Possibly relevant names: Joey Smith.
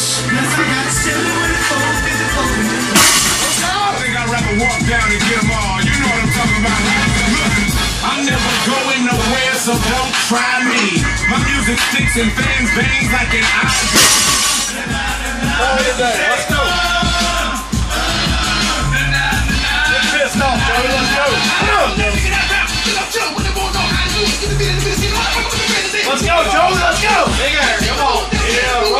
I think I'd rather walk down and get them all. You know what I'm talking about. Look, I'm never going nowhere, so don't try me. My music sticks and fans bangs like an IV. Oh, hit that. Let's go. Get pissed off, bro. Let's go. Let's go, Joey. Let's go. Big air. Come on. Yeah,